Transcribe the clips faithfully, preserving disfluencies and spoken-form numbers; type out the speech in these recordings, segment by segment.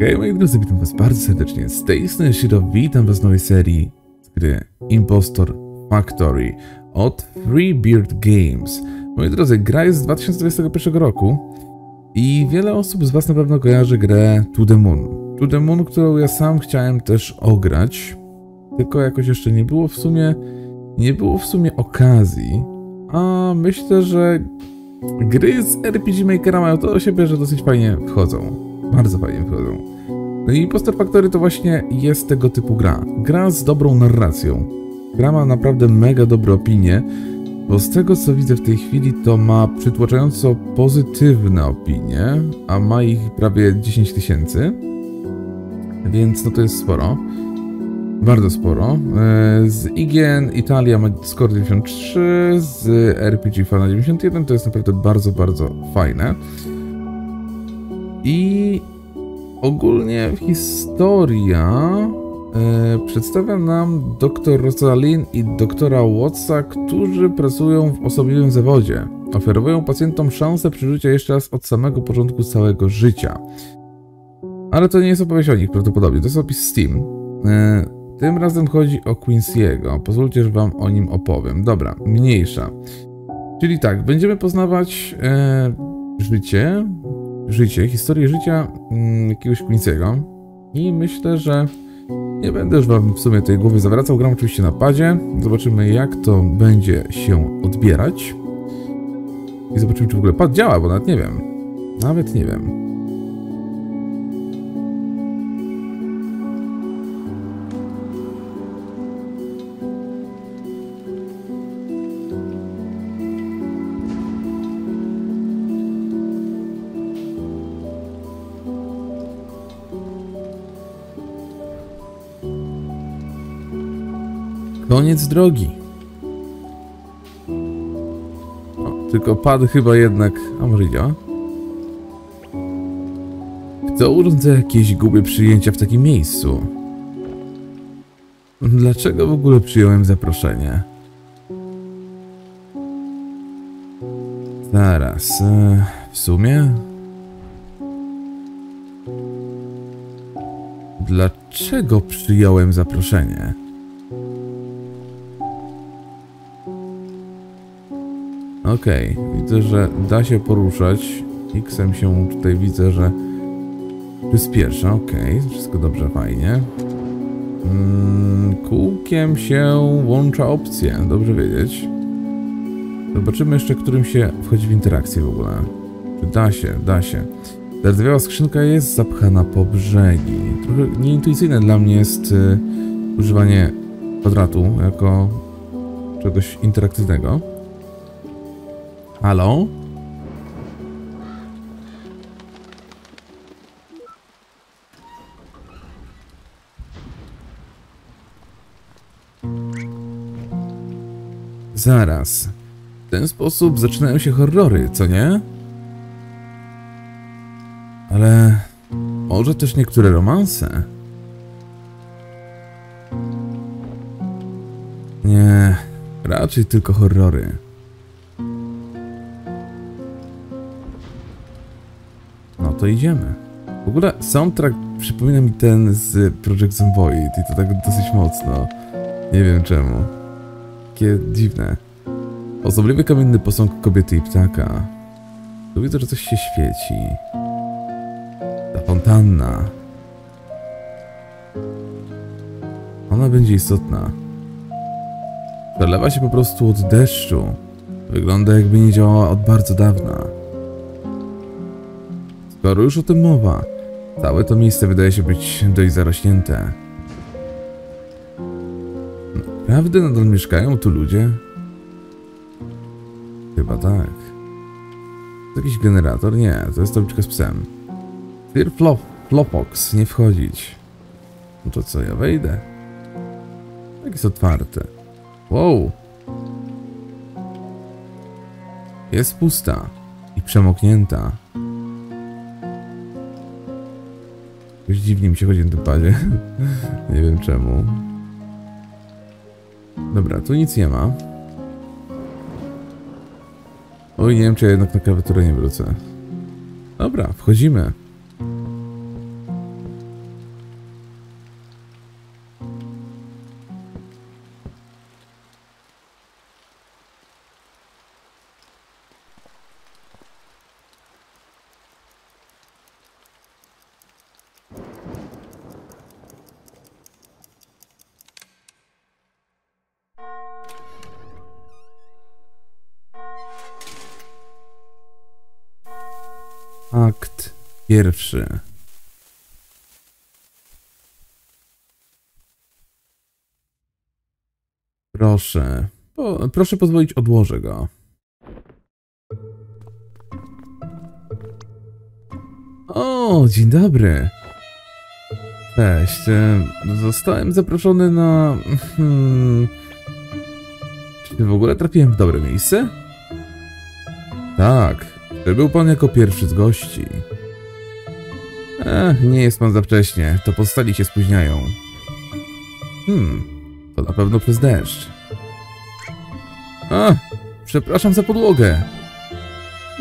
Hej moi drodzy, witam was bardzo serdecznie, z tej strony Shiro, witam was w nowej serii z gry Impostor Factory od Freebeard Games. Moi drodzy, gra jest z dwa tysiące dwudziestego pierwszego roku i wiele osób z was na pewno kojarzy grę To The Moon. To The Moon, którą ja sam chciałem też ograć, tylko jakoś jeszcze nie było w sumie, nie było w sumie okazji, a myślę, że gry z R P G Makera mają to do siebie, że dosyć fajnie wchodzą. Bardzo fajnie wychodzą. No i Impostor Factory to właśnie jest tego typu gra. Gra z dobrą narracją. Gra ma naprawdę mega dobre opinie, bo z tego co widzę w tej chwili to ma przytłaczająco pozytywne opinie, a ma ich prawie dziesięć tysięcy. Więc no to jest sporo. Bardzo sporo. Z I G N Italia ma score dziewięćdziesiąt trzy, z R P G Fan dziewięćdziesiąt jeden, to jest naprawdę bardzo, bardzo fajne. I ogólnie historia yy, przedstawia nam doktor Rosaline i doktora Wattsa, którzy pracują w osobliwym zawodzie. Oferują pacjentom szansę przeżycia jeszcze raz od samego początku całego życia. Ale to nie jest opowieść o nich prawdopodobnie, to jest opis Steam. Yy, tym razem chodzi o Quincy'ego, pozwólcie, że wam o nim opowiem. Dobra, mniejsza. Czyli tak, będziemy poznawać yy, życie... Życie, historię życia mm, jakiegoś Quincy'ego i myślę, że nie będę już wam w sumie tej głowy zawracał. Gram oczywiście na padzie, zobaczymy jak to będzie się odbierać i zobaczymy, czy w ogóle pad działa, bo nawet nie wiem, nawet nie wiem. Koniec drogi. O, tylko pad chyba jednak... A może działa? Kto urządza jakieś głupie przyjęcia w takim miejscu? Dlaczego w ogóle przyjąłem zaproszenie? Zaraz... E, w sumie... Dlaczego przyjąłem zaproszenie? Okej, okay, widzę, że da się poruszać. X-em się tutaj widzę, że przyspiesza. Okej, okay, wszystko dobrze, fajnie. Mm, kółkiem się łącza opcje, dobrze wiedzieć. Zobaczymy jeszcze, którym się wchodzi w interakcję w ogóle. Da się, da się. Zardzewiała skrzynka jest zapchana po brzegi. Trochę nieintuicyjne dla mnie jest y, używanie kwadratu jako czegoś interaktywnego. Halo? Zaraz. W ten sposób zaczynają się horrory, co nie? Ale... może też niektóre romanse? Nie, raczej tylko horrory. To idziemy. W ogóle soundtrack przypomina mi ten z Project Zomboid i to tak dosyć mocno. Nie wiem czemu. Takie dziwne. Osobliwy kamienny posąg kobiety i ptaka. Tu widzę, że coś się świeci. Ta fontanna. Ona będzie istotna. Przelewa się po prostu od deszczu. Wygląda jakby nie działała od bardzo dawna. Skoro już o tym mowa, całe to miejsce wydaje się być dość zarośnięte. Naprawdę nadal mieszkają tu ludzie? Chyba tak. To jakiś generator? Nie, to jest tabliczka z psem. Sir Flopox, nie wchodzić. No to co, ja wejdę? Tak jest otwarte. Wow! Jest pusta i przemoknięta. Jakoś dziwnie mi się chodzi na tym padzie. Nie wiem czemu. Dobra, tu nic nie ma. Oj, nie wiem, czy ja jednak na klawiaturę nie wrócę. Dobra, wchodzimy. Akt pierwszy. Proszę. Po, proszę pozwolić, odłożę go. O, dzień dobry. Cześć. Zostałem zaproszony na... Hmm, czy w ogóle trafiłem w dobre miejsce? Tak. Przybył pan jako pierwszy z gości. Ech, nie jest pan za wcześnie. To postali się spóźniają. Hmm. To na pewno przez deszcz. A, przepraszam za podłogę.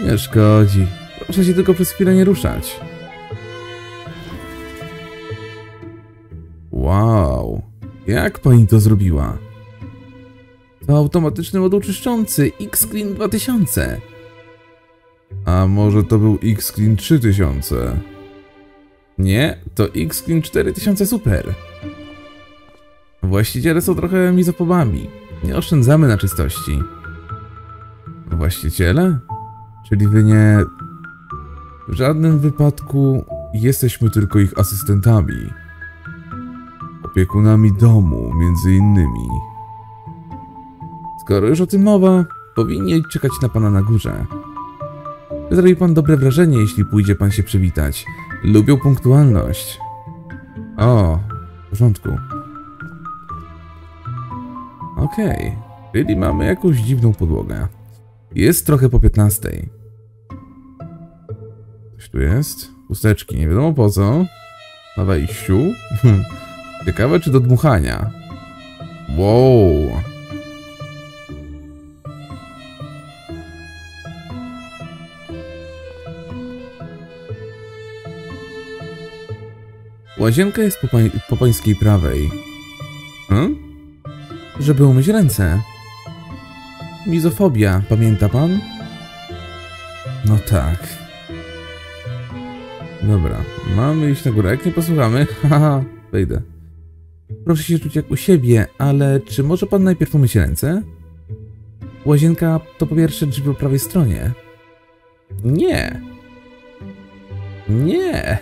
Nie szkodzi. Proszę się tylko przez chwilę nie ruszać. Wow. Jak pani to zrobiła? To automatyczny moduł czyszczący X-Clean dwa tysiące. A może to był X-Clean trzy tysiące? Nie, to X-Clean cztery tysiące Super. Właściciele są trochę mizopobami. Nie oszczędzamy na czystości. Właściciele? Czyli wy nie... W żadnym wypadku jesteśmy tylko ich asystentami. Opiekunami domu, między innymi. Skoro już o tym mowa, powinien czekać na pana na górze. Zrobi pan dobre wrażenie, jeśli pójdzie pan się przywitać. Lubią punktualność. O, w porządku. Okej, okay, czyli mamy jakąś dziwną podłogę. Jest trochę po piętnastej. Coś tu jest? Chusteczki, nie wiadomo po co. Na wejściu. Ciekawe, czy do dmuchania. Wow. Łazienka jest po, pań po pańskiej prawej. Hmm? Żeby umyć ręce. Mizofobia, pamięta pan? No tak. Dobra, mamy iść na górę. Jak nie posłuchamy, haha, wejdę. Proszę się czuć jak u siebie, ale czy może pan najpierw umyć ręce? Łazienka to po pierwsze drzwi po prawej stronie. Nie. Nie.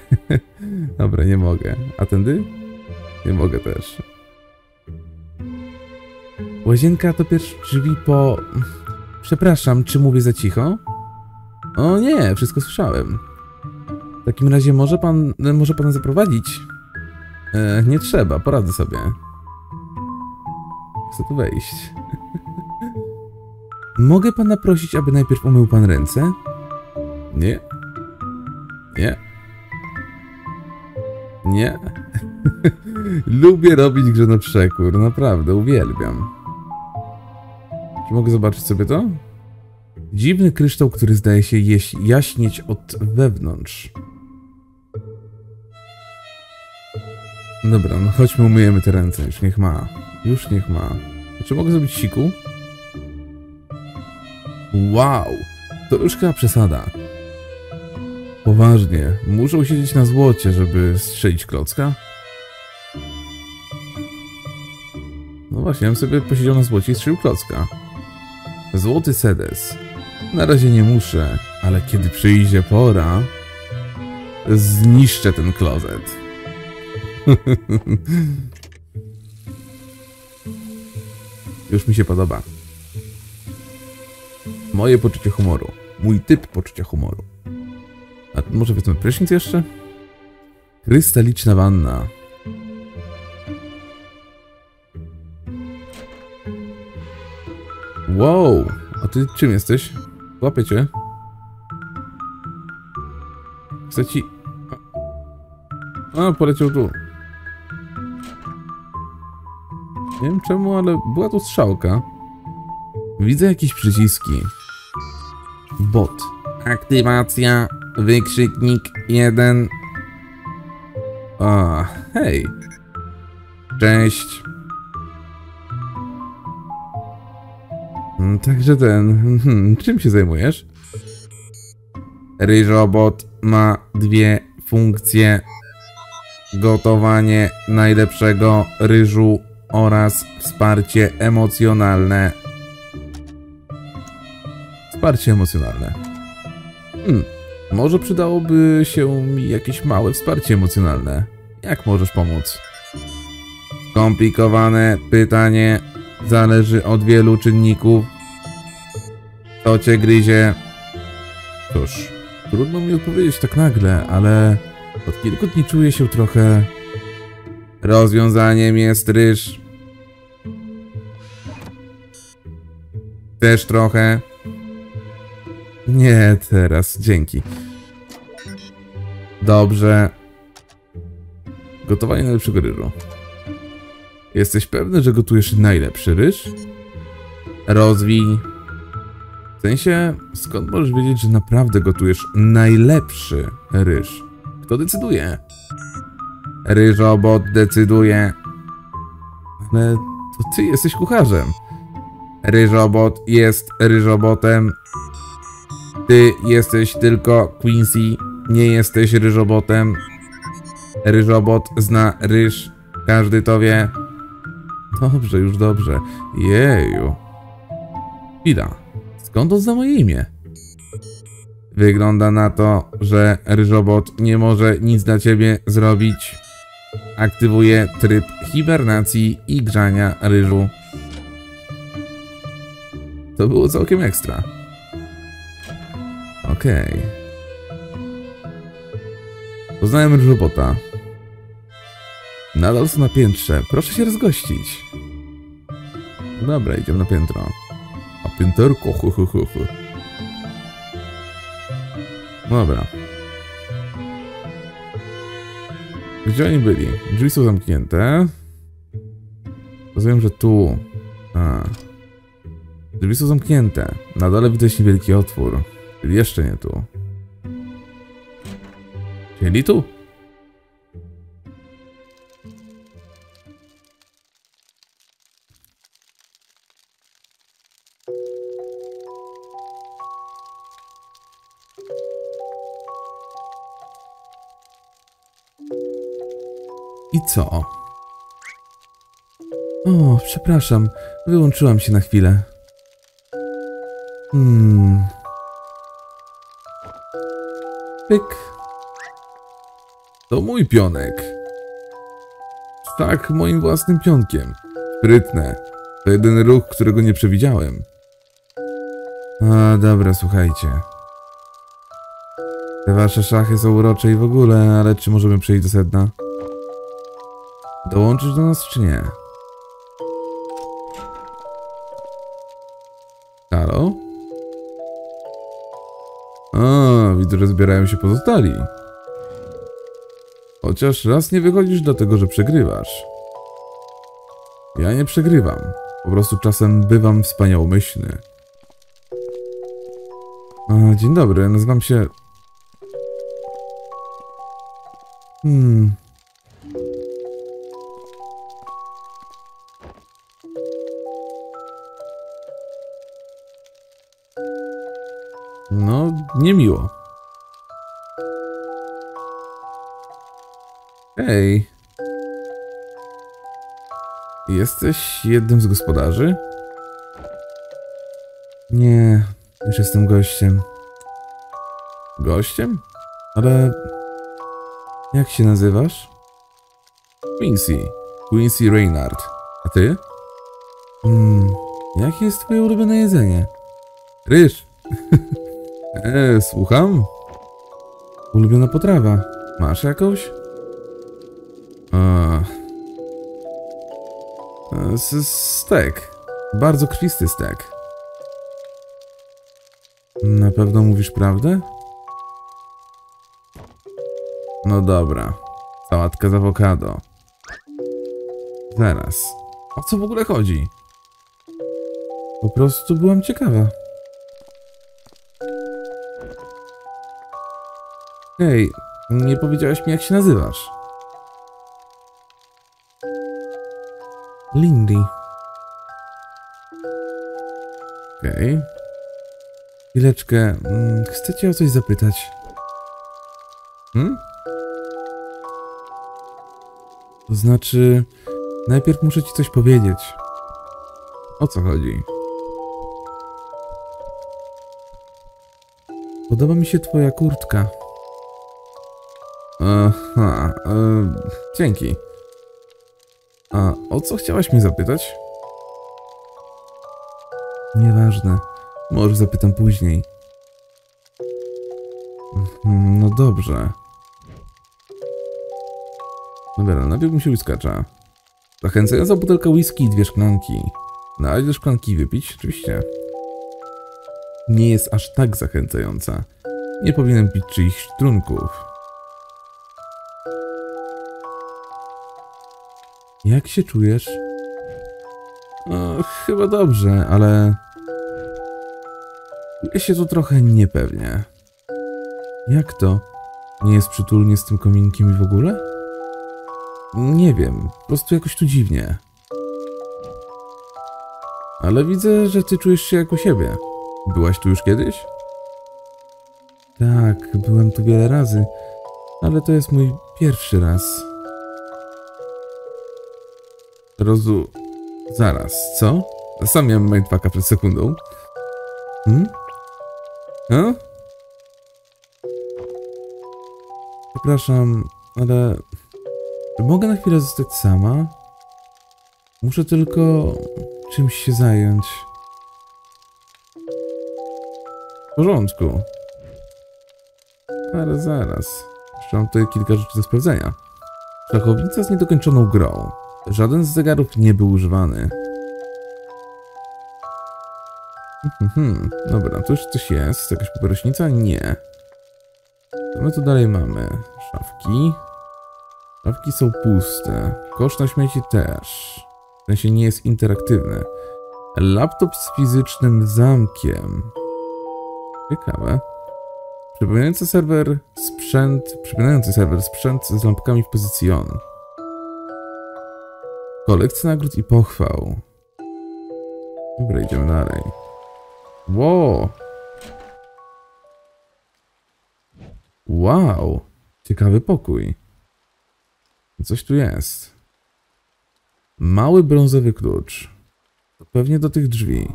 Dobra, nie mogę. A tędy? Nie mogę też. Łazienka to pierwsze drzwi po... Przepraszam, czy mówię za cicho? O nie, wszystko słyszałem. W takim razie może pan... może pana zaprowadzić? E, nie trzeba, poradzę sobie. Chcę tu wejść. Mogę pana prosić, aby najpierw umył pan ręce? Nie. Nie. Nie. Lubię robić grze na przekór, naprawdę, uwielbiam. Czy mogę zobaczyć sobie to? Dziwny kryształ, który zdaje się jaśnieć od wewnątrz. Dobra, no chodźmy, umyjemy te ręce. Już niech ma. Już niech ma. Czy mogę zrobić siku? Wow! To już chyba przesada. Poważnie. Muszą siedzieć na złocie, żeby strzelić klocka? No właśnie, ja bym sobie posiedział na złocie i strzelił klocka. Złoty sedes. Na razie nie muszę, ale kiedy przyjdzie pora... Zniszczę ten klozet. Już mi się podoba. Moje poczucie humoru. Mój typ poczucia humoru. A może powiedzmy prysznic jeszcze? Krystaliczna wanna. Wow! A ty czym jesteś? Łapię cię. Chcę ci... A, poleciał tu. Nie wiem czemu, ale była tu strzałka. Widzę jakieś przyciski. Bot. Aktywacja. Wykrzyknik jeden. A, hej. Cześć. Także ten... Hmm, czym się zajmujesz? Ryżobot ma dwie funkcje. Gotowanie najlepszego ryżu oraz wsparcie emocjonalne. Wsparcie emocjonalne. Hmm. Może przydałoby się mi jakieś małe wsparcie emocjonalne. Jak możesz pomóc? Skomplikowane pytanie. Zależy od wielu czynników. To cię gryzie. Cóż, trudno mi odpowiedzieć tak nagle, ale od kilku dni czuję się trochę... Rozwiązaniem jest ryż. Też trochę. Nie, teraz. Dzięki. Dobrze. Gotowanie najlepszego ryżu. Jesteś pewny, że gotujesz najlepszy ryż? Rozwij. W sensie, skąd możesz wiedzieć, że naprawdę gotujesz najlepszy ryż? Kto decyduje? Ryżobot decyduje. Ale to ty jesteś kucharzem. Ryżobot jest ryżobotem. Ty jesteś tylko Quincy. Nie jesteś ryżobotem. Ryżobot zna ryż. Każdy to wie. Dobrze, już dobrze. Jeju. Ida. Skąd on zna moje imię? Wygląda na to, że ryżobot nie może nic dla ciebie zrobić. Aktywuje tryb hibernacji i grzania ryżu. To było całkiem ekstra. Okej. Okay. Poznałem ryżobota. Nadal są na piętrze. Proszę się rozgościć. Dobra, idziemy na piętro. A pięterko, hu, hu, hu, hu. Dobra. Gdzie oni byli? Drzwi są zamknięte. Rozumiem, że tu. A. Drzwi są zamknięte. Na dole widać niewielki otwór. Czyli jeszcze nie tu. Czyli tu? I co? O, przepraszam. Wyłączyłam się na chwilę. Hmm. Pyk. To mój pionek. Tak, moim własnym pionkiem. Sprytne. To jeden ruch, którego nie przewidziałem. A, dobra, słuchajcie. Te wasze szachy są urocze i w ogóle, ale czy możemy przejść do sedna? Dołączysz do nas, czy nie? Halo? A, widzę, że zbierają się pozostali. Chociaż raz nie wychodzisz dlatego, że przegrywasz. Ja nie przegrywam. Po prostu czasem bywam wspaniałomyślny. A, dzień dobry, nazywam się... Hmm... No, niemiło. Hej. Jesteś jednym z gospodarzy? Nie, już jestem gościem. Gościem? Ale... Jak się nazywasz? Quincy. Quincy Reynard. A ty? Hmm, jakie jest twoje ulubione jedzenie? Ryż. Eee, słucham? Ulubiona potrawa. Masz jakąś? Eee. Eee, stek. Bardzo krwisty stek. Na pewno mówisz prawdę? No dobra. Sałatka z awokado. Zaraz. O co w ogóle chodzi? Po prostu byłam ciekawa. Hej, nie powiedziałeś mi, jak się nazywasz. Lindy. Okej. Okay. Chwileczkę, chcę cię o coś zapytać. Hmm? To znaczy, najpierw muszę ci coś powiedzieć. O co chodzi? Podoba mi się twoja kurtka. Aha, e, dzięki. A o co chciałaś mnie zapytać? Nieważne. Może zapytam później. No dobrze. Dobra, napiłbym się whiskacza. Zachęcająca butelka whisky i dwie szklanki. No ale do szklanki wypić? Oczywiście. Nie jest aż tak zachęcająca. Nie powinienem pić czyichś trunków. Jak się czujesz? No, chyba dobrze, ale... Czuję się tu trochę niepewnie. Jak to? Nie jest przytulnie z tym kominkiem i w ogóle? Nie wiem, po prostu jakoś tu dziwnie. Ale widzę, że ty czujesz się jak u siebie. Byłaś tu już kiedyś? Tak, byłem tu wiele razy, ale to jest mój pierwszy raz. Rozu... Zaraz, co? Sam miałem mindfucka przed sekundą. Hmm? A? Przepraszam, ale... Mogę na chwilę zostać sama? Muszę tylko... czymś się zająć. W porządku. Ale zaraz. Jeszcze mam tutaj kilka rzeczy do sprawdzenia. Szachownica z niedokończoną grą. Żaden z zegarów nie był używany. Hmm, dobra, tu już coś jest. Jakaś papierośnica? Nie. Co my tu dalej mamy? Szafki. Szafki są puste. Kosz na śmieci też. W sensie nie jest interaktywny. Laptop z fizycznym zamkiem. Ciekawe. Przypominający serwer sprzęt... Przypominający serwer sprzęt z lampkami w pozycji on. Kolekcja nagród i pochwał. Dobra, idziemy dalej. Wow! Wow! Ciekawy pokój. Coś tu jest. Mały brązowy klucz. Pewnie do tych drzwi.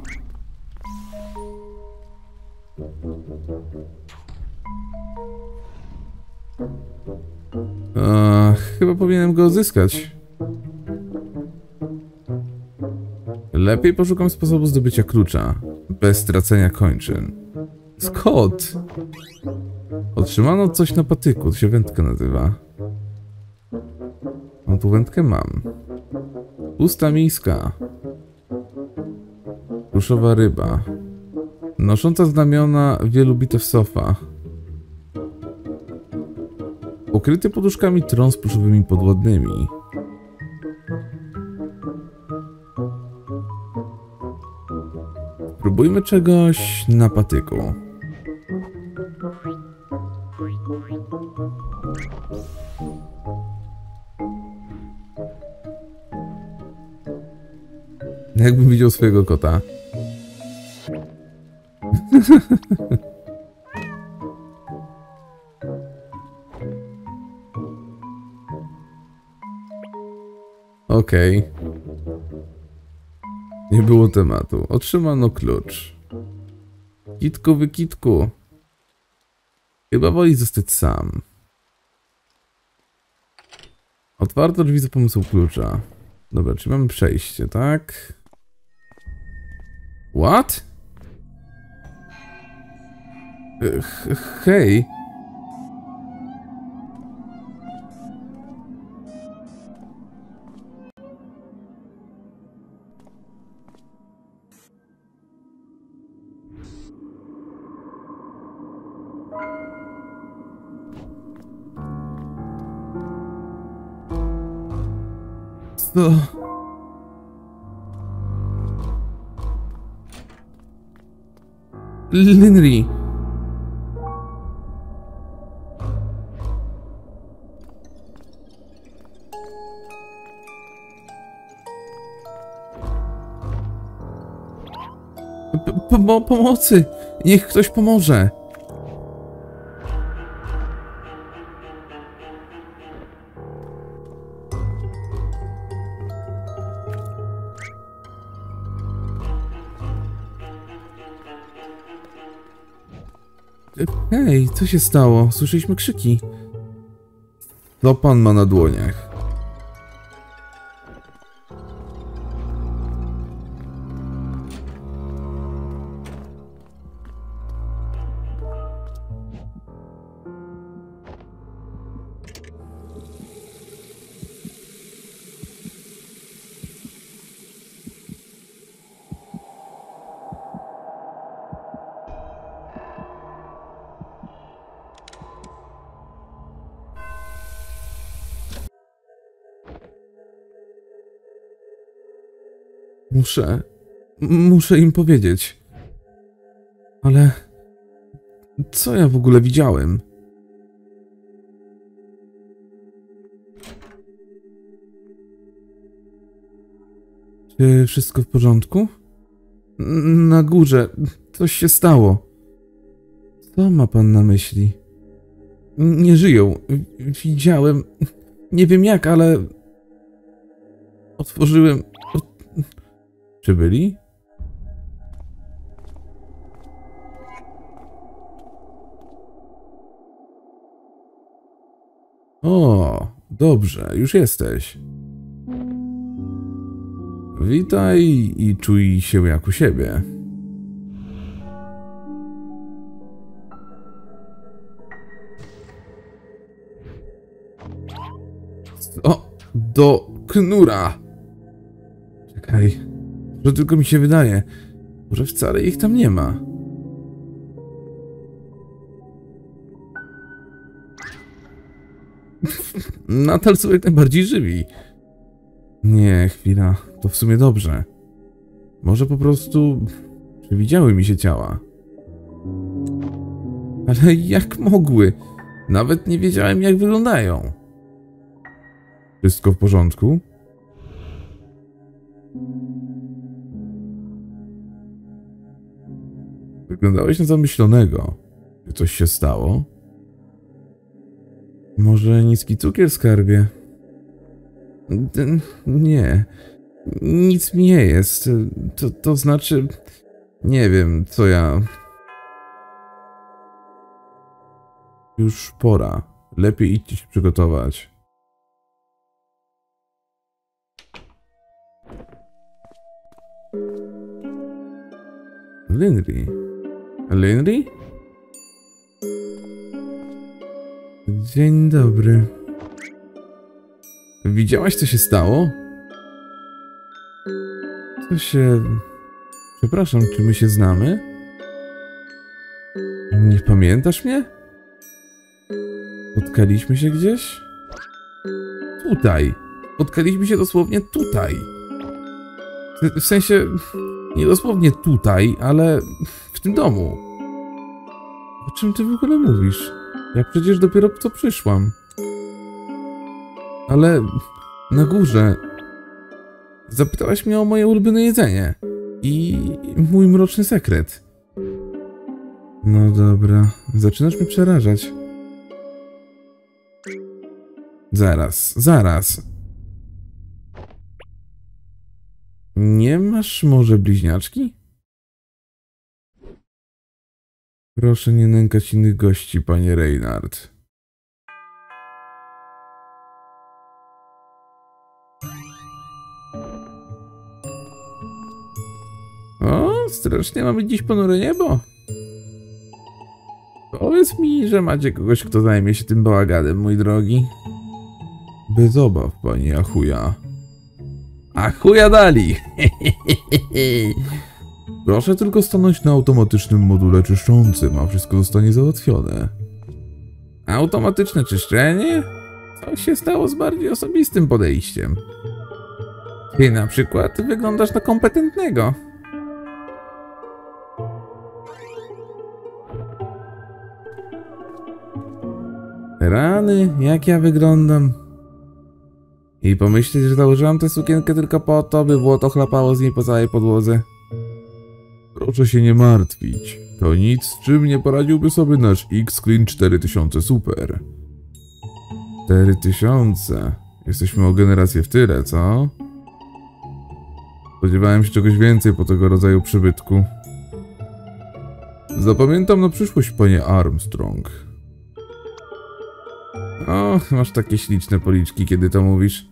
Eee, chyba powinienem go odzyskać. Lepiej poszukam sposobu zdobycia klucza, bez tracenia kończyn. Scott! Otrzymano coś na patyku, to się wędka nazywa. No tu wędkę mam. Pusta miska. Ruszowa ryba. Nosząca znamiona wielu bitew sofa. Pokryty poduszkami tron z pluszowymi podwodnymi. Spróbujmy czegoś na patyku. Jakbym widział swojego kota. Okej. Okay. Nie było tematu. Otrzymano klucz. Kitku wykitku. Chyba woli zostać sam. Otwarto drzwi za pomocą klucza. Dobra, czyli mamy przejście, tak? What? Hej. Co? Lindy. P-pomo- pomocy! Niech ktoś pomoże! Hej, co się stało? Słyszeliśmy krzyki. Co pan ma na dłoniach? Muszę... muszę im powiedzieć. Ale... co ja w ogóle widziałem? Czy wszystko w porządku? Na górze... coś się stało. Co ma pan na myśli? Nie żyją. Widziałem... nie wiem jak, ale... otworzyłem... Czy byli? O, dobrze, już jesteś. Witaj i czuj się jak u siebie. O, do knura. Czekaj. Że tylko mi się wydaje, że wcale ich tam nie ma. Nadal są jak najbardziej żywi. Nie, chwila. To w sumie dobrze. Może po prostu przywidziały mi się ciała. Ale jak mogły? Nawet nie wiedziałem, jak wyglądają. Wszystko w porządku? Wyglądałeś na zamyślonego. Czy coś się stało? Może niski cukier w skarbie? D- nie. Nic mi nie jest. To, to znaczy... nie wiem, co ja... Już pora. Lepiej idźcie się przygotować. Lindy. Lindy? Dzień dobry. Widziałaś, co się stało? Co się... Przepraszam, czy my się znamy? Nie pamiętasz mnie? Spotkaliśmy się gdzieś? Tutaj. Spotkaliśmy się dosłownie tutaj. W sensie... nie dosłownie tutaj, ale w tym domu. O czym ty w ogóle mówisz? Ja przecież dopiero co przyszłam. Ale na górze zapytałaś mnie o moje ulubione jedzenie i mój mroczny sekret. No dobra, zaczynasz mnie przerażać. Zaraz, zaraz. Nie masz może bliźniaczki? Proszę nie nękać innych gości, panie Reynard. O, strasznie mamy dziś ponure niebo. Powiedz mi, że macie kogoś, kto zajmie się tym bałaganem, mój drogi. Bez obaw, panie Achuja. A chuja dali! Proszę tylko stanąć na automatycznym module czyszczącym, a wszystko zostanie załatwione. Automatyczne czyszczenie? Co się stało z bardziej osobistym podejściem? Ty na przykład wyglądasz na kompetentnego. Rany, jak ja wyglądam? I pomyśleć, że założyłam tę sukienkę tylko po to, by błoto chlapało z niej po całej podłodze. Proszę się nie martwić. To nic, z czym nie poradziłby sobie nasz X-Clean cztery tysiące Super. cztery tysiące? Jesteśmy o generację w tyle, co? Spodziewałem się czegoś więcej po tego rodzaju przybytku. Zapamiętam na przyszłość, panie Armstrong. O, masz takie śliczne policzki, kiedy to mówisz.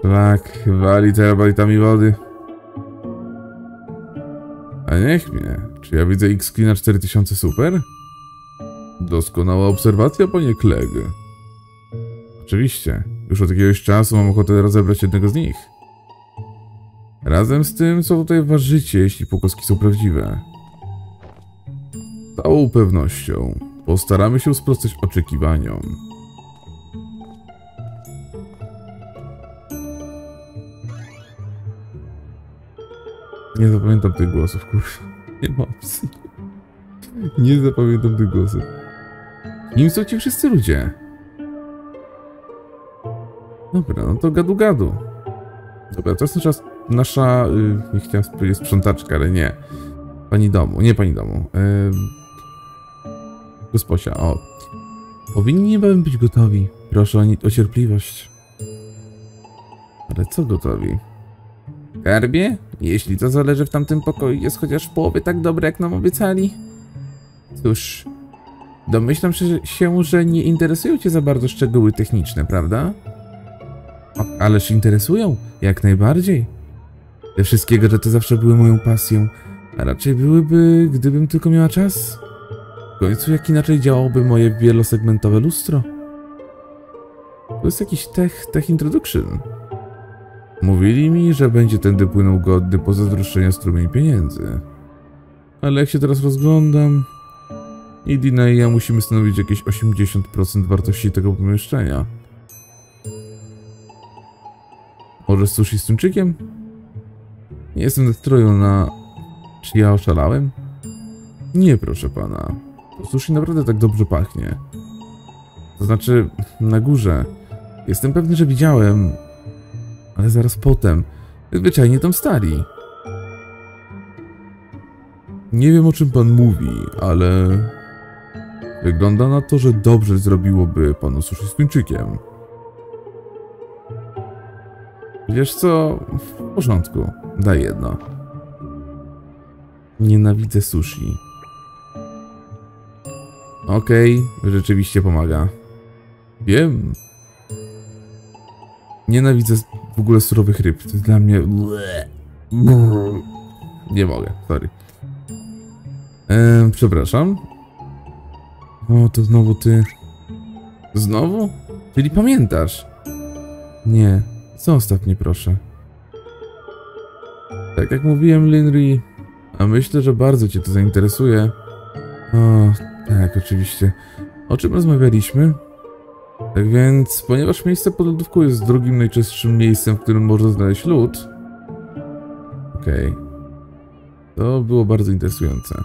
Szlak, wali terabajtami wody. A niech mnie. Czy ja widzę X-Cleana cztery tysiące Super? Doskonała obserwacja, panie Kleg. Oczywiście. Już od jakiegoś czasu mam ochotę rozebrać jednego z nich. Razem z tym, co tutaj ważycie, jeśli pogłoski są prawdziwe. Z całą pewnością postaramy się sprostać oczekiwaniom. Nie zapamiętam tych głosów, kurwa. Nie ma opcji. Nie zapamiętam tych głosów. Nim są ci wszyscy ludzie. Dobra, no to gadu gadu. Dobra, to jest nasza, nasza yy, nie chciałem powiedzieć sprzątaczka, ale nie. Pani domu, nie pani domu. Yy, Gosposia, o. Powinni niebawem być gotowi. Proszę o, o cierpliwość. Ale co gotowi? Herbie? Jeśli to zależy, w tamtym pokoju jest chociaż w połowie tak dobre, jak nam obiecali. Cóż, domyślam się, że nie interesują cię za bardzo szczegóły techniczne, prawda? O, ależ interesują, jak najbardziej. Te wszystkie gadżety zawsze były moją pasją, a raczej byłyby, gdybym tylko miała czas. W końcu, jak inaczej działałoby moje wielosegmentowe lustro? To jest jakiś tech, tech introduction. Mówili mi, że będzie tędy płynął godny poza wzruszenia strumień pieniędzy. Ale jak się teraz rozglądam... Idina i ja musimy stanowić jakieś osiemdziesiąt procent wartości tego pomieszczenia. Może sushi z tuńczykiem? Nie jestem w nastroju na... Czy ja oszalałem? Nie, proszę pana. To sushi naprawdę tak dobrze pachnie. To znaczy, na górze. Jestem pewny, że widziałem... Ale zaraz potem. Zwyczajnie tam stali. Nie wiem, o czym pan mówi, ale... Wygląda na to, że dobrze zrobiłoby panu sushi z tuńczykiem. Wiesz co? W porządku. Daj jedno. Nienawidzę sushi. Okej, rzeczywiście pomaga. Wiem. Nienawidzę w ogóle surowych ryb. To jest dla mnie... Nie mogę, sorry. Eee, przepraszam. O, to znowu ty... Znowu? Czyli pamiętasz? Nie, zostaw mnie proszę. Tak jak mówiłem, Lindy, a myślę, że bardzo cię to zainteresuje. O, tak, oczywiście. O czym rozmawialiśmy? Tak więc, ponieważ miejsce pod lodówką jest drugim najczęstszym miejscem, w którym można znaleźć lód... Okej... Okay. To było bardzo interesujące.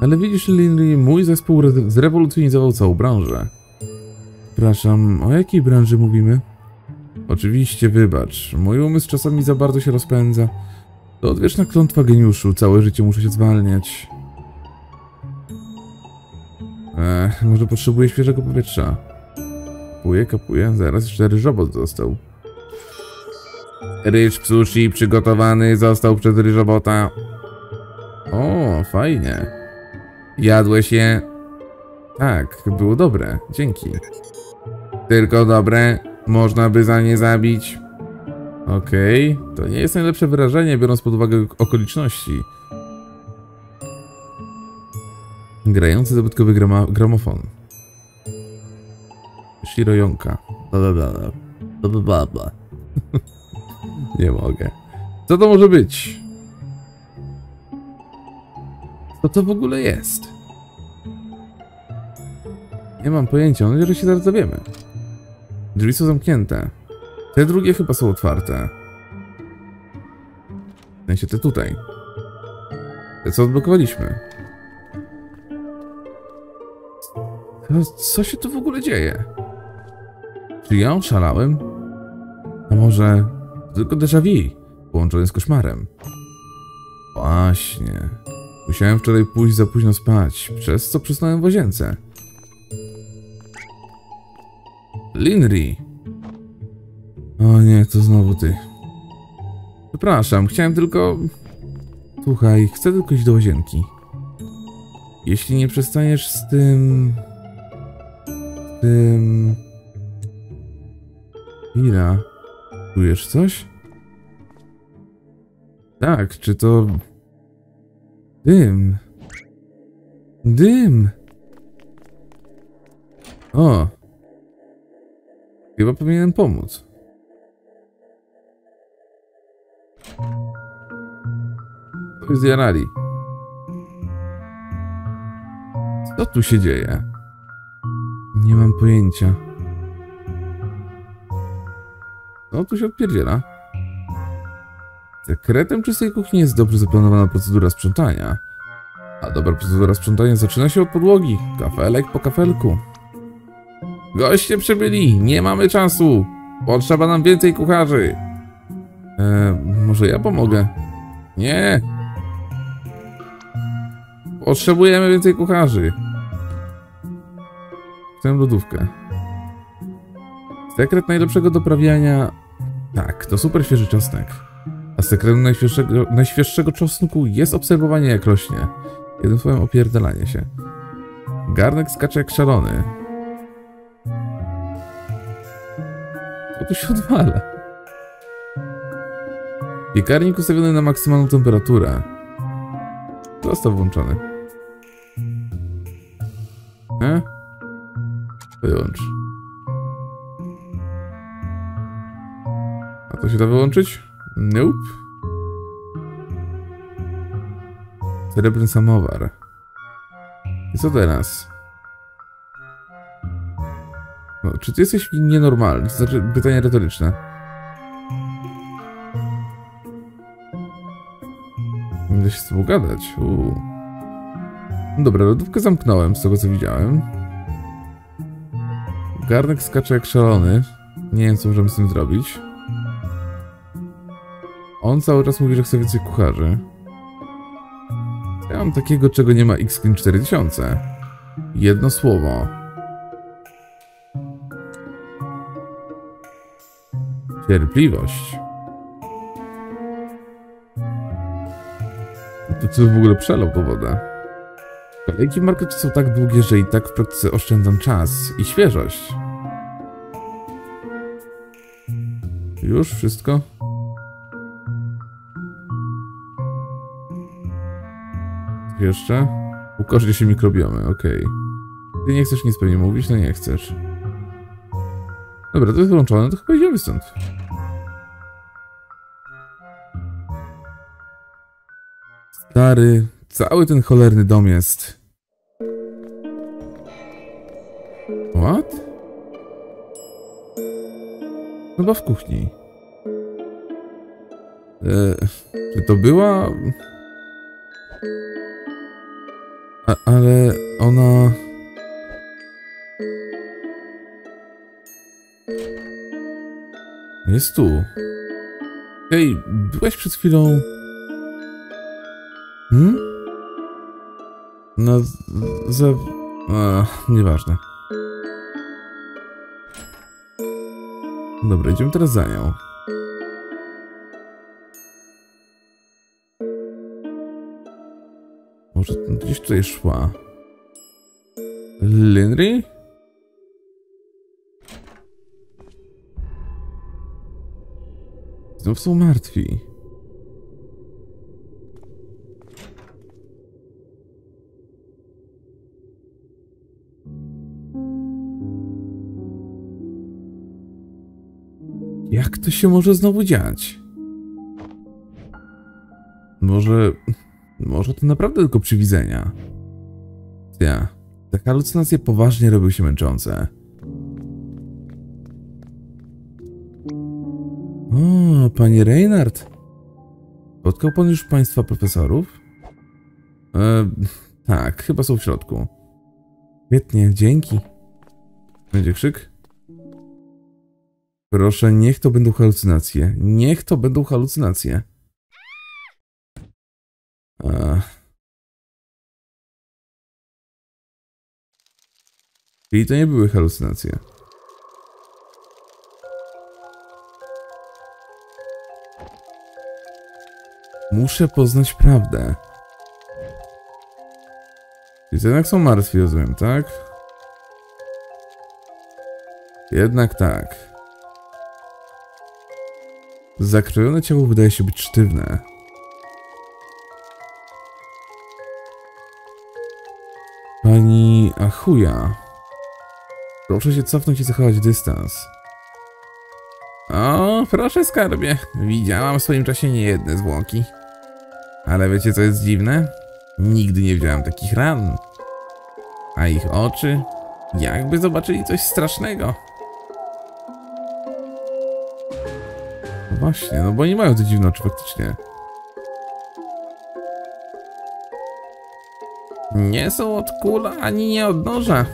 Ale widzisz, Lindy, mój zespół zrewolucjonizował całą branżę. Przepraszam, o jakiej branży mówimy? Oczywiście, wybacz. Mój umysł czasami za bardzo się rozpędza. To odwieczna klątwa geniuszu, całe życie muszę się zwalniać. Ech, może potrzebuję świeżego powietrza. Kapuje, kapuje, zaraz jeszcze ryżobot został. Ryż w sushi przygotowany został przez ryżobota. O, fajnie. Jadłeś je? Tak, było dobre, dzięki. Tylko dobre, można by za nie zabić. Okej, okay. To nie jest najlepsze wyrażenie, biorąc pod uwagę okoliczności. Grający zabytkowy grama, gramofon. Shiro Jonka. Nie mogę. Co to może być? Co to w ogóle jest? Nie mam pojęcia, mam nadzieję, że się zaraz dowiemy. Drzwi są zamknięte. Te drugie chyba są otwarte. W sensie te tutaj. Te co odblokowaliśmy. Co się tu w ogóle dzieje? Czy ja oszalałem? A może tylko déjà vu, połączony z koszmarem? Właśnie. Musiałem wczoraj pójść za późno spać, przez co przysnąłem w łazience. Linry. nie, to znowu ty. Przepraszam, chciałem tylko... Słuchaj, chcę tylko iść do łazienki. Jeśli nie przestaniesz z tym... Z tym... Chwila... Czujesz coś? Tak, czy to... Dym... Dym! O! Chyba powinienem pomóc. Coś zjarali. Co tu się dzieje? Nie mam pojęcia. No tu się odpierdziela. Sekretem czystej kuchni jest dobrze zaplanowana procedura sprzątania. A dobra procedura sprzątania zaczyna się od podłogi. Kafelek po kafelku. Goście przybyli! Nie mamy czasu! Potrzeba nam więcej kucharzy! Eee, może ja pomogę? Nie! Potrzebujemy więcej kucharzy! Chcę lodówkę. Sekret najlepszego doprawiania... Tak, to super świeży czosnek. A sekretem najświeższego, najświeższego czosnku jest obserwowanie, jak rośnie. Jednym słowem, opierdalanie się. Garnek skacze jak szalony. Co tu się odwala? Piekarnik ustawiony na maksymalną temperaturę. Został włączony. E? Wyłącz. A to się da wyłączyć? Nope. Srebrny samowar. I co teraz? No, czy ty jesteś nienormalny? To znaczy pytanie retoryczne. Nie da się z tobą gadać. Uu. No dobra, lodówkę zamknąłem z tego, co widziałem. Garnek skacze jak szalony. Nie wiem, co możemy z tym zrobić. On cały czas mówi, że chce więcej kucharzy. Ja mam takiego, czego nie ma X-Clean cztery tysiące. Jedno słowo. Cierpliwość. To co w ogóle przelał po wodę. Kolejki w markecie są tak długie, że i tak w praktyce oszczędzam czas i świeżość. Już wszystko? Jeszcze? Ukorzy się mikrobiomy, okej. Okay. Ty nie chcesz nic pewnie mówić, no nie chcesz. Dobra, to jest wyłączone, to chyba idziemy stąd. Stary, cały ten cholerny dom jest. What? Chyba w kuchni. Eee, czy to była... A, ale ona... Jest tu. Hej, byłeś przed chwilą... Hmm? No... Za... A, nieważne. Dobra, idziemy teraz za nią. Może gdzieś tutaj szła. Lindy? Znów są martwi. Jak to się może znowu dziać? Może... Może to naprawdę tylko przywidzenia. Ja. Te halucynacje poważnie robiły się męczące. O, panie Reynard. Spotkał pan już państwa profesorów? E, tak, chyba są w środku. Świetnie, dzięki. Będzie krzyk? Proszę, niech to będą halucynacje. Niech to będą halucynacje. Ach. Czyli to nie były halucynacje. Muszę poznać prawdę. Czyli to jednak są martwi o złym, tak? Jednak tak. Zakrojone ciało wydaje się być sztywne. Pani Achuja. Proszę się cofnąć i zachować dystans. O, proszę skarbie. Widziałam w swoim czasie niejedne zwłoki. Ale wiecie co jest dziwne? Nigdy nie widziałam takich ran. A ich oczy... jakby zobaczyli coś strasznego. No właśnie, no bo oni mają te dziwne oczy faktycznie. Nie są od kul, ani nie od noża.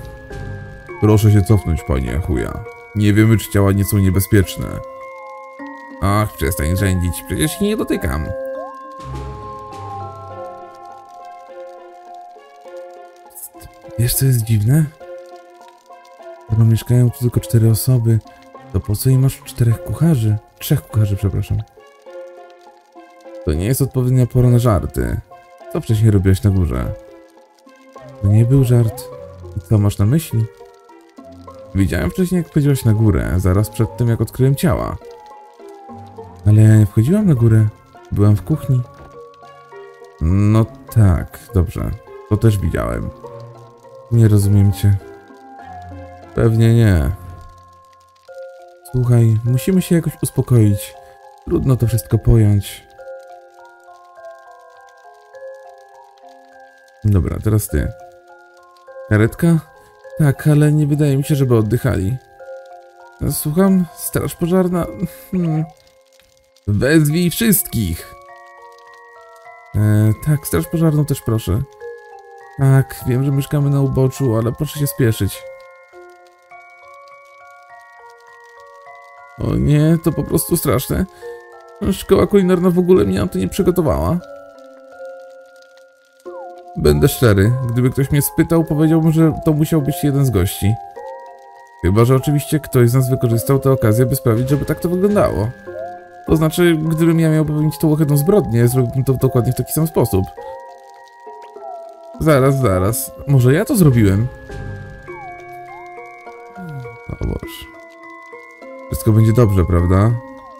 Proszę się cofnąć, panie chuja. Nie wiemy, czy ciała nie są niebezpieczne. Ach, przestań rzędzić, przecież ich nie dotykam. Wiesz, co jest dziwne? Bo mieszkają tu tylko cztery osoby. To po co im masz czterech kucharzy? Trzech kucharzy, przepraszam. To nie jest odpowiednia pora na żarty. Co wcześniej robiłeś na górze? To nie był żart. I co masz na myśli? Widziałem wcześniej, jak wchodziłaś na górę, zaraz przed tym, jak odkryłem ciała. Ale ja nie wchodziłam na górę. Byłam w kuchni. No tak, dobrze. To też widziałem. Nie rozumiem cię. Pewnie nie. Słuchaj, musimy się jakoś uspokoić. Trudno to wszystko pojąć. Dobra, teraz ty. Karetka? Tak, ale nie wydaje mi się, żeby oddychali. Słucham? Straż pożarna? Hmm. Wezwij wszystkich! E, tak, straż pożarną też proszę. Tak, wiem, że mieszkamy na uboczu, ale proszę się spieszyć. O nie, to po prostu straszne. Szkoła kulinarna w ogóle mnie na to nie przygotowała. Będę szczery, gdyby ktoś mnie spytał, powiedziałbym, że to musiał być jeden z gości. Chyba że oczywiście ktoś z nas wykorzystał tę okazję, by sprawić, żeby tak to wyglądało. To znaczy, gdybym ja miał popełnić tą ohydną zbrodnię, zrobiłbym to dokładnie w taki sam sposób. Zaraz, zaraz. Może ja to zrobiłem? O Boże. Wszystko będzie dobrze, prawda?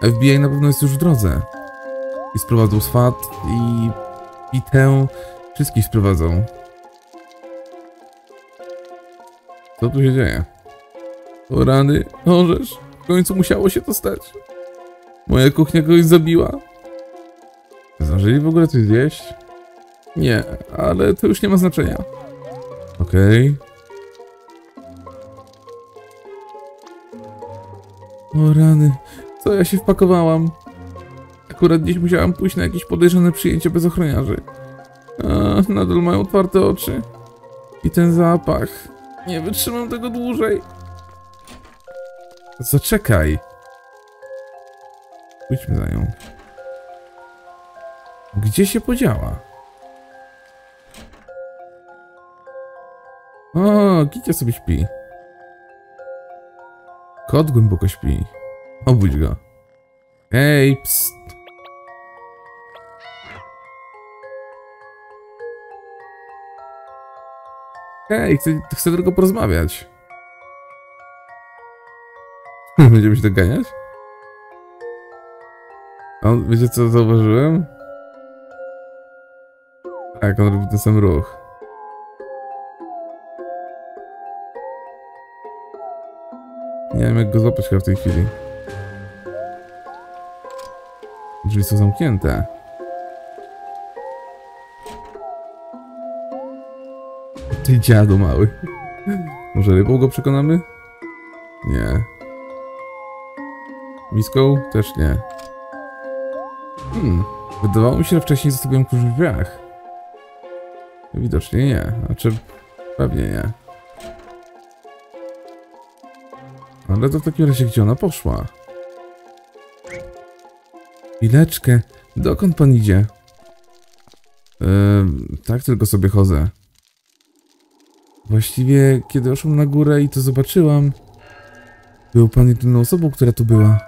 F B I na pewno jest już w drodze. I sprowadzą S W A T, i... i tę... Wszystkich sprowadzą. Co tu się dzieje? O rany, orzesz. W końcu musiało się to stać. Moja kuchnia kogoś zabiła. Zdążyli w ogóle coś zjeść? Nie, ale to już nie ma znaczenia. Okej. Okay. O rany, co ja się wpakowałam? Akurat dziś musiałam pójść na jakieś podejrzane przyjęcie bez ochroniarzy. Ach, nadal mają otwarte oczy. I ten zapach. Nie wytrzymam tego dłużej. Zaczekaj. Pójdźmy za nią. Gdzie się podziała? O, Kicia sobie śpi. Kot głęboko śpi. Obudź go. Ej, pst. Hej, chcę, chcę tylko porozmawiać. Będziemy się doganiać? On, wiecie co zauważyłem? Tak, on robi ten sam ruch. Nie wiem, jak go złapać chyba w tej chwili. Drzwi są zamknięte. Ty dziadu mały. Może rybą go przekonamy? Nie. Miską? Też nie. Hmm. Wydawało mi się, że wcześniej zostawiłem klucz w drzwiach. Widocznie nie. Znaczy... pewnie nie. Ale to w takim razie gdzie ona poszła? Chwileczkę. Dokąd pan idzie? Yy, tak tylko sobie chodzę. Właściwie, kiedy doszłam na górę i to zobaczyłam, był pan jedyną osobą, która tu była.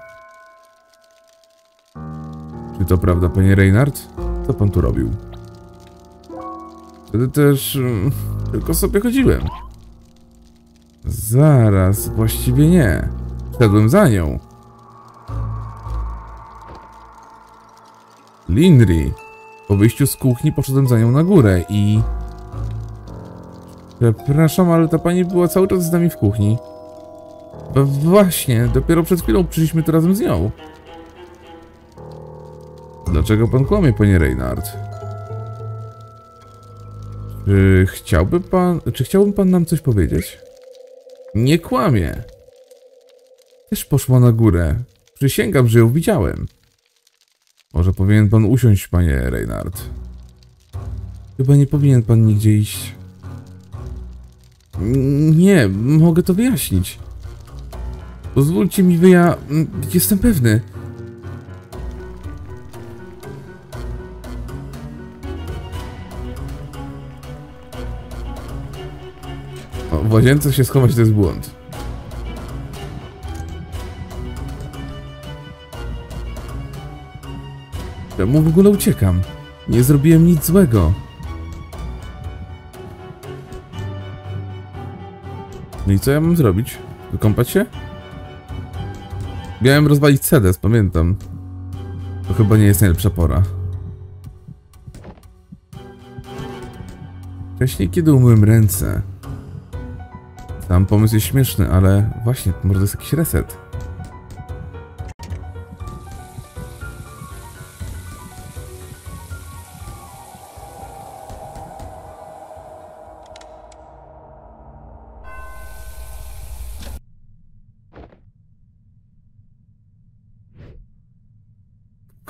Czy to prawda, panie Reynard? Co pan tu robił? Wtedy też... Um, tylko sobie chodziłem. Zaraz, właściwie nie. Szedłem za nią. Lindy. Po wyjściu z kuchni poszedłem za nią na górę i... Przepraszam, ale ta pani była cały czas z nami w kuchni. Bo właśnie, dopiero przed chwilą przyszliśmy tu razem z nią. Dlaczego pan kłamie, panie Reynard? Czy chciałby pan... Czy chciałby pan nam coś powiedzieć? Nie kłamie. Też poszła na górę. Przysięgam, że ją widziałem. Może powinien pan usiąść, panie Reynard. Chyba nie powinien pan nigdzie iść. Nie, mogę to wyjaśnić. Pozwólcie mi, by ja... jestem pewny. O, w łazience się schować to jest błąd. Czemu w ogóle uciekam? Nie zrobiłem nic złego. No i co ja mam zrobić? Wykąpać się? Miałem rozwalić sedes, pamiętam. To chyba nie jest najlepsza pora. Wcześniej kiedy umyłem ręce. Sam pomysł jest śmieszny, ale właśnie, może to jest jakiś reset.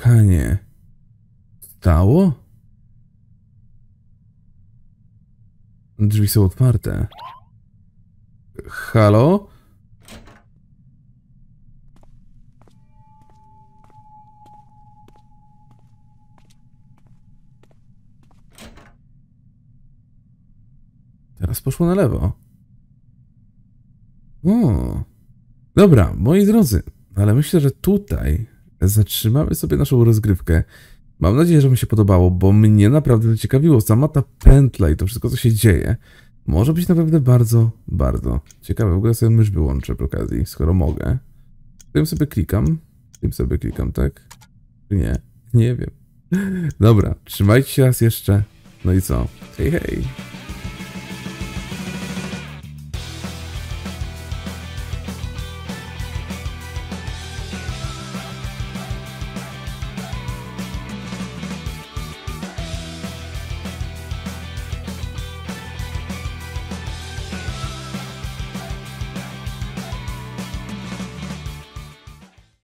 Panie, stało? Drzwi są otwarte. Halo? Teraz poszło na lewo. O. Dobra, moi drodzy, ale myślę, że tutaj zatrzymamy sobie naszą rozgrywkę. Mam nadzieję, że mi się podobało, bo mnie naprawdę to ciekawiło. Sama ta pętla i to wszystko, co się dzieje, może być naprawdę bardzo, bardzo ciekawe. W ogóle sobie mysz wyłączę przy okazji, skoro mogę. Tym sobie klikam. Tym sobie klikam, tak? Nie, nie wiem. Dobra, trzymajcie się raz jeszcze. No i co? Hej, hej!